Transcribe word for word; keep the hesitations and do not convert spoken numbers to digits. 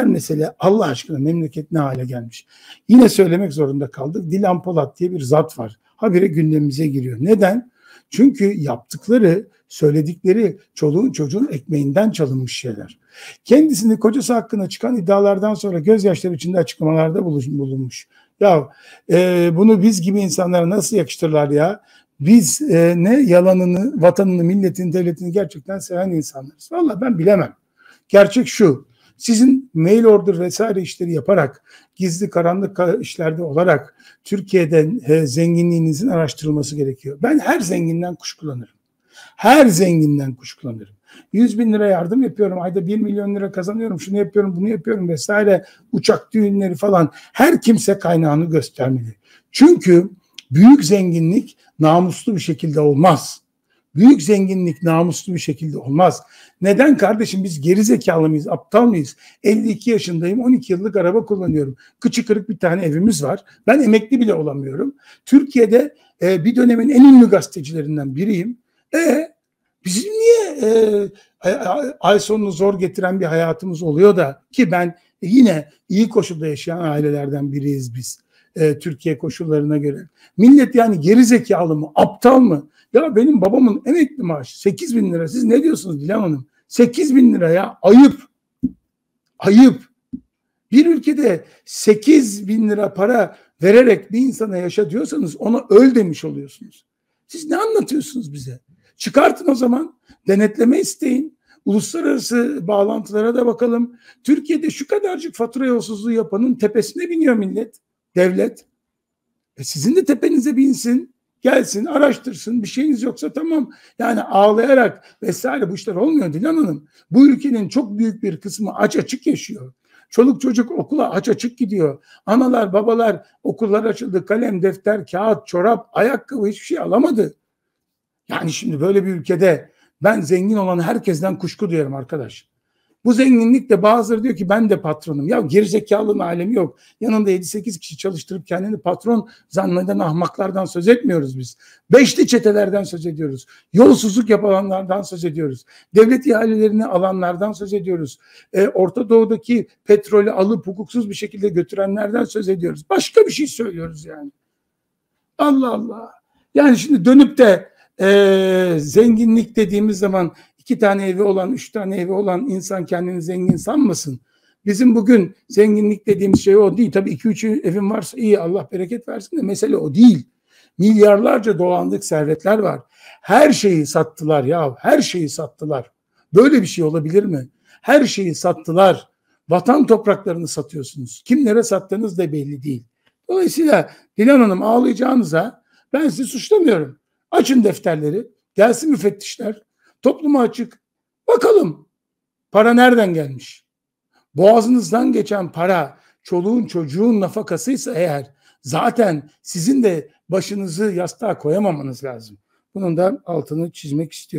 Diğer mesele, Allah aşkına memleket ne hale gelmiş. Yine söylemek zorunda kaldık. Dilan Polat diye bir zat var. Habire gündemimize giriyor. Neden? Çünkü yaptıkları, söyledikleri çoluğun çocuğun ekmeğinden çalınmış şeyler. Kendisini kocası hakkında çıkan iddialardan sonra gözyaşları içinde açıklamalarda bulunmuş. Ya e, bunu biz gibi insanlara nasıl yakıştırırlar ya? Biz e, ne yalanını, vatanını, milletini, devletini gerçekten seven insanlarız. Vallahi ben bilemem. Gerçek şu: sizin mail order vesaire işleri yaparak, gizli karanlık işlerde olarak Türkiye'den e, zenginliğinizin araştırılması gerekiyor. Ben her zenginden kuşkulanırım. Her zenginden kuşkulanırım. yüz bin lira yardım yapıyorum, ayda bir milyon lira kazanıyorum, şunu yapıyorum, bunu yapıyorum vesaire, uçak düğünleri falan. Her kimse kaynağını göstermeli. Çünkü büyük zenginlik namuslu bir şekilde olmaz. Büyük zenginlik namuslu bir şekilde olmaz. Neden kardeşim, biz gerizekalı mıyız, aptal mıyız? elli iki yaşındayım, on iki yıllık araba kullanıyorum. Kıçı kırık bir tane evimiz var. Ben emekli bile olamıyorum. Türkiye'de e, bir dönemin en ünlü gazetecilerinden biriyim. E bizim niye e, ay sonunu zor getiren bir hayatımız oluyor da, ki ben yine iyi koşulda yaşayan ailelerden biriyiz biz. E, Türkiye koşullarına göre. Millet yani gerizekalı mı, aptal mı? Ya benim babamın emekli maaşı sekiz bin lira. Siz ne diyorsunuz Dilan Hanım? sekiz bin lira ya. Ayıp. Ayıp. Bir ülkede sekiz bin lira para vererek bir insana yaşa diyorsanız ona öl demiş oluyorsunuz. Siz ne anlatıyorsunuz bize? Çıkartın o zaman. Denetleme isteyin. Uluslararası bağlantılara da bakalım. Türkiye'de şu kadarcık fatura yolsuzluğu yapanın tepesine biniyor millet. Devlet. E sizin de tepenize binsin. Gelsin, araştırsın. Bir şeyiniz yoksa tamam. Yani ağlayarak vesaire bu işler olmuyor Dilan Hanım. Bu ülkenin çok büyük bir kısmı aç açık yaşıyor. Çoluk çocuk okula aç açık gidiyor. Analar, babalar, okullar açıldı. Kalem, defter, kağıt, çorap, ayakkabı, hiçbir şey alamadı. Yani şimdi böyle bir ülkede ben zengin olan herkesten kuşku duyarım arkadaş. Bu zenginlik de bazıları diyor ki ben de patronum. Ya gerizekalının alemi yok. Yanında yedi sekiz kişi çalıştırıp kendini patron zanneden ahmaklardan söz etmiyoruz biz. Beşli çetelerden söz ediyoruz. Yolsuzluk yapanlardan söz ediyoruz. Devlet ihalelerini alanlardan söz ediyoruz. E, Orta Doğu'daki petrolü alıp hukuksuz bir şekilde götürenlerden söz ediyoruz. Başka bir şey söylüyoruz yani. Allah Allah. Yani şimdi dönüp de e, zenginlik dediğimiz zaman İki tane evi olan, üç tane evi olan insan kendini zengin sanmasın. Bizim bugün zenginlik dediğimiz şey o değil. Tabii iki üç evim varsa iyi, Allah bereket versin de mesele o değil. Milyarlarca dolandık servetler var. Her şeyi sattılar ya, her şeyi sattılar. Böyle bir şey olabilir mi? Her şeyi sattılar. Vatan topraklarını satıyorsunuz. Kimlere sattığınız da belli değil. Dolayısıyla Dilan Hanım, ağlayacağınıza ben sizi suçlamıyorum. Açın defterleri, gelsin müfettişler. Topluma açık. Bakalım para nereden gelmiş? Boğazınızdan geçen para çoluğun çocuğun nafakasıysa eğer, zaten sizin de başınızı yastığa koyamamanız lazım. Bunun da altını çizmek istiyorum.